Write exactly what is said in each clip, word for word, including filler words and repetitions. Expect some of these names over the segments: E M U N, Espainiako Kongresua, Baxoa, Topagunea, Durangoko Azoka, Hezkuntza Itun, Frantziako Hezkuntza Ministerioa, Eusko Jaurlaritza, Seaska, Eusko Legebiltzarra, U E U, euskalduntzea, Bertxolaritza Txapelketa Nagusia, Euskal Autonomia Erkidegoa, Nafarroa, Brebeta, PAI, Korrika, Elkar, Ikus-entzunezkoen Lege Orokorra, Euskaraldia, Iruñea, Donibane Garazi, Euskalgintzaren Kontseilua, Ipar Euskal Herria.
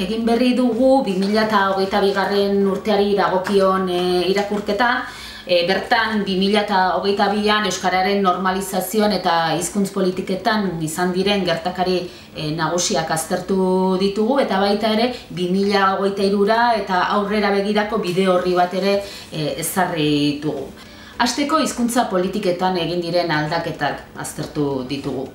egin berri dugu bi mila hogeita bigarren urteari dagokion irakurketa. Bertan, bi mila hogeita bian euskararen normalizazioan eta hizkuntz politiketan izan diren gertakari nagusiak aztertu ditugu, eta baita ere bi mila hogeita hirura eta aurrera begirako bide horri bat ere ezarri ditugu. Hasteko, hizkuntza politiketan egin diren aldaketak aztertu ditugu.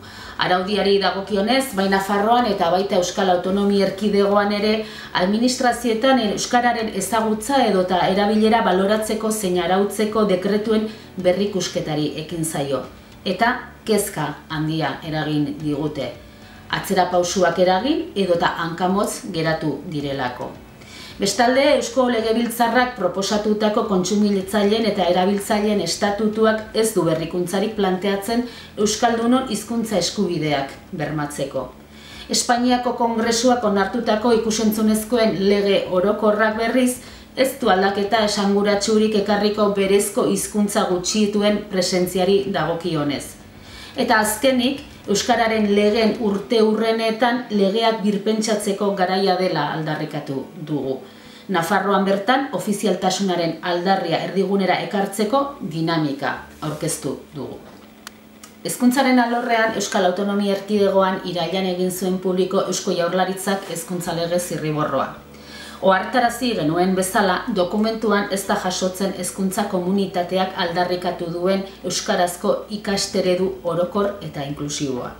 Araudiari dagokionez, bai Nafarroan eta baita Euskal Autonomia Erkidegoan ere administrazioetan euskararen ezagutza edota erabilera baloratzeko zein arautzeko dekretuen berrikusketari ekin zaio. Eta kezka handia eragin digute. Atzera pausuak eragin edota hankamotz geratu direlako. Bestalde, Eusko Legebiltzarrak proposatutako kontsumitzaileen eta erabiltzaileen estatutuak ez du berrikuntzarik planteatzen euskaldunon hizkuntza eskubideak bermatzeko. Espainiako Kongresuak onartutako ikusentzunezkoen lege orokorrak berriz, ez du aldaketa esanguratsurik ekarriko berezko hizkuntza gutxituen presentziari dagokionez. Eta azkenik, euskararen legeen urte urrenetan legeak birpentsatzeko garaia dela aldarrikatu dugu. Nafarroan bertan ofizialtasunaren aldarria erdigunera ekartzeko dinamika aurkeztu dugu. Hezkuntzaren alorrean Euskal Autonomia Erkidegoan irailan egin zuen publiko Eusko Jaurlaritzak hezkuntza lege zirriborroa. Ohartarazi genuen bezala, dokumentuan ez da jasotzen hezkuntza komunitateak aldarrikatu duen euskarazko ikasteredu orokor eta inklusiboa.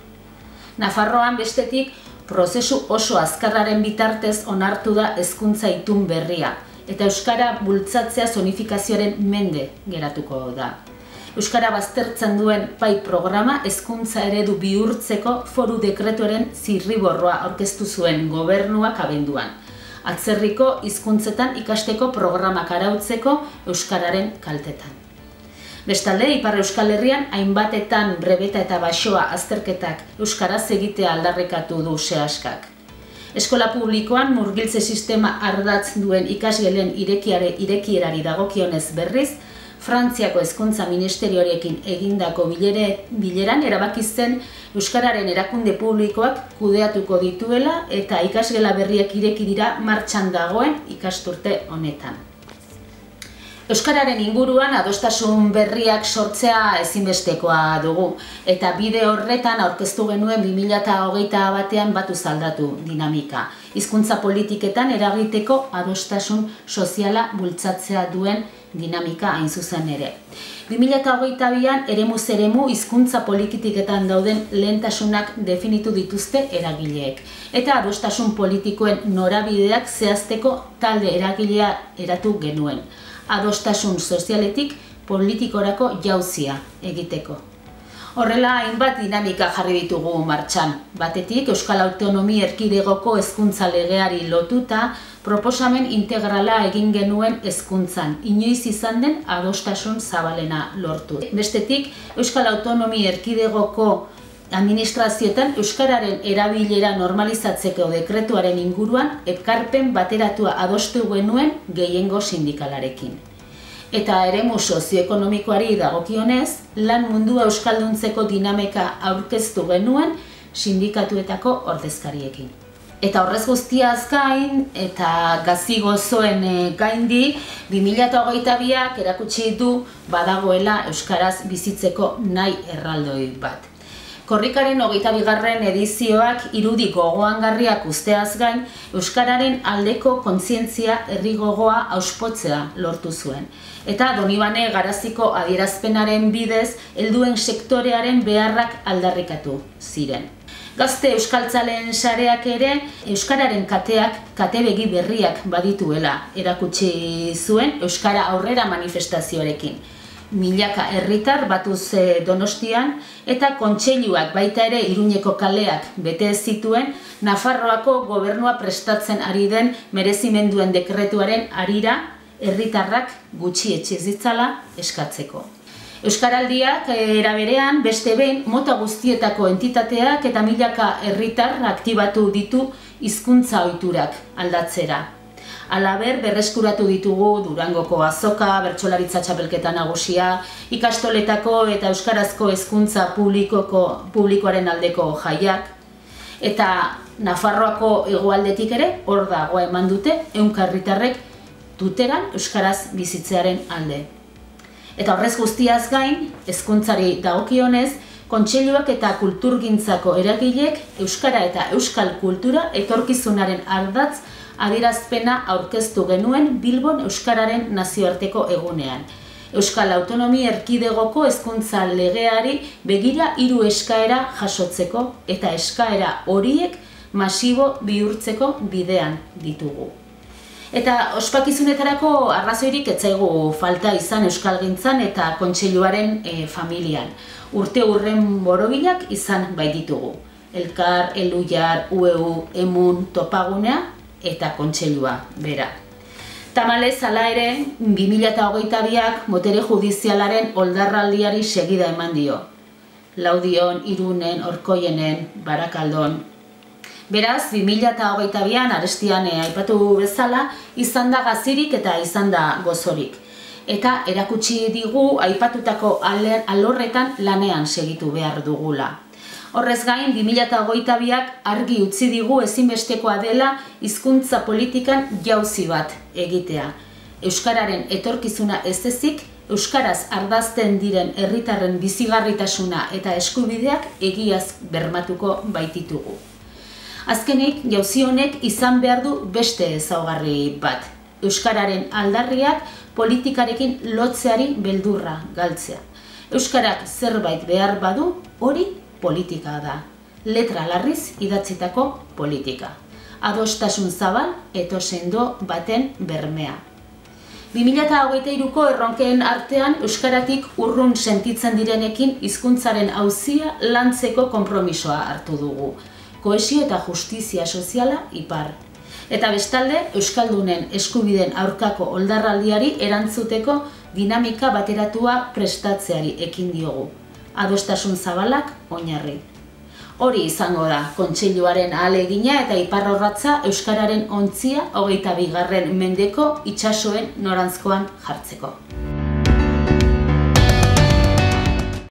Nafarroan bestetik, prozesu oso azkarraren bitartez onartu da hezkuntza itun berria, eta euskara bultzatzea zonifikazioaren mende geratuko da. Euskara baztertzen duen pai programa hezkuntza eredu bihurtzeko foru dekretuaren zirriborroa aurkeztu zuen gobernuak abenduan. Atzerriko hizkuntzetan ikasteko programak arautzeko euskararen kaltetan. Bestalde, Ipar Euskal Herrian hainbatetan Brebeta eta Baxoa azterketak euskaraz egitea aldarrikatu du Seaskak. Eskola publikoan murgiltze sistema ardatz duen ikasgelen irekierari dagokionez berriz, Frantziako Hezkuntza Ministerioarekin egindako bileran erabaki zen euskararen erakunde publikoak kudeatuko dituela eta ikasgela berriak ireki dira martxan dagoen ikasturte honetan. Euskararen inguruan adostasun berriak sortzea ezinbestekoa dugu, eta bide horretan aurkeztu genuen bi mila hogeita batean batu zaldatu dinamika. Hizkuntza politiketan eragiteko adostasun soziala bultzatzea duen dinamika hain zuzen ere. bi mila hogeita bian eremu zeremu hizkuntza politiketan dauden lehentasunak definitu dituzte eragileek. Eta adostasun politikoen norabideak zehazteko talde eragilea eratu genuen. Adostasun sozialetik politikorako jauzia egiteko. Horrela, hainbat dinamika jarri ditugu martxan. Batetik, Euskal Autonomia Erkidegoko hezkuntza legeari lotuta, proposamen integrala egin genuen hezkuntzan, inoiz izan den adostasun zabalena lortu. Bestetik, Euskal Autonomia Erkidegoko administrazioetan euskararen erabilera normalizatzeko dekretuaren inguruan ekarpen bateratua adostu genuen gehiengo sindikalarekin. Eta eremu sozioekonomikoari dagokionez, lan mundua euskalduntzeko dinamika aurkeztu genuen sindikatuetako ordezkariekin. Eta horrez guztiaz gain eta gazi gozoen gaindik, bi mila hogeita biak erakutsi du badagoela euskaraz bizitzeko nahi erraldoi bat. Korrikaren hogeita bigarren edizioak irudi gogoangarriak usteaz gain, euskararen aldeko kontzientzia herri gogoa auspotzea lortu zuen. Eta Donibane Garaziko adierazpenaren bidez, helduen sektorearen beharrak aldarrikatu ziren. Gazte euskaltzaleen sareak ere, euskararen kateak katebegi berriak badituela erakutsi zuen Euskara Aurrera manifestazioarekin. Milaka herritar batuz Donostian eta kontseiluak baita ere Iruñeko kaleak bete zituen Nafarroako gobernua prestatzen ari den merezimenduen dekretuaren arira herritarrak gutxi etxe zitzala eskatzeko. Euskaraldiak eraberean beste behin mota guztietako entitateak eta milaka herritar aktibatu ditu hizkuntza ohiturak aldatzera. Halaber, berreskuratu ditugu Durangoko Azoka, Bertxolaritza Txapelketa Nagusia, ikastoletako eta euskarazko hezkuntza publikoaren aldeko jaiak, eta Nafarroako hegoaldetik ere, hor dagoa eman dute, ehunka herritarrek tuteran euskaraz bizitzearen alde. Eta horrez guztiaz gain, hezkuntzari dagokionez, kontseiluak eta kulturgintzako eragileek euskara eta euskal kultura etorkizunaren ardatz adierazpena aurkeztu genuen Bilbon euskararen nazioarteko egunean. Euskal Autonomia Erkidegoko hezkuntza legeari begira hiru eskaera jasotzeko eta eskaera horiek masibo bihurtzeko bidean ditugu. Eta ospakizunetarako arrazoirik ez zaigu falta izan euskalgintzan eta kontseiluaren familian. Urte urren borobilak izan baititugu. Elkar, Elkar, U E U, E M U N, Topagunea eta kontseilua bera. Tamalez, hala ere, bi mila hogeita biak botere judizialaren oldarraldiari segida eman dio. Laudion, Irunen, Orkoienen, Barakaldon. Beraz, bi mila hogeita bian arestian aipatu bezala, izan da gazirik eta izan da gozorik. Eta erakutsi digu aipatutako alorretan lanean segitu behar dugula. Horrez gain, bi mila hogeita biak argi utzi digu ezinbestekoa dela hizkuntza politikan jauzi bat egitea. Euskararen etorkizuna ez ezik, euskaraz ardazten diren herritarren bizigarritasuna eta eskubideak egiaz bermatuko baititugu. Azkenik, jauzi honek izan behar du beste ezaugarri bat. Euskararen aldarriak politikarekin lotzeari beldurra galtzea. Euskarak zerbait behar badu, hori politika da. Letra larriz idatzitako politika. Adostasun zabal eto sendo baten bermea. bi mila hogeita hiruko erronkeen artean euskaratik urrun sentitzen direnekin hizkuntzaren auzia lantzeko konpromisoa hartu dugu. Kohesio eta justizia soziala ipar. Eta bestalde, euskaldunen eskubiden aurkako oldarraldiari erantzuteko dinamika bateratua prestatzeari ekin diogu. Adostasun zabalak oinarri. Hori izango da, kontseiluaren ahalegina eta iparrorratza euskararen ontzia hogeita bigarren mendeko itsasoen norantzkoan jartzeko.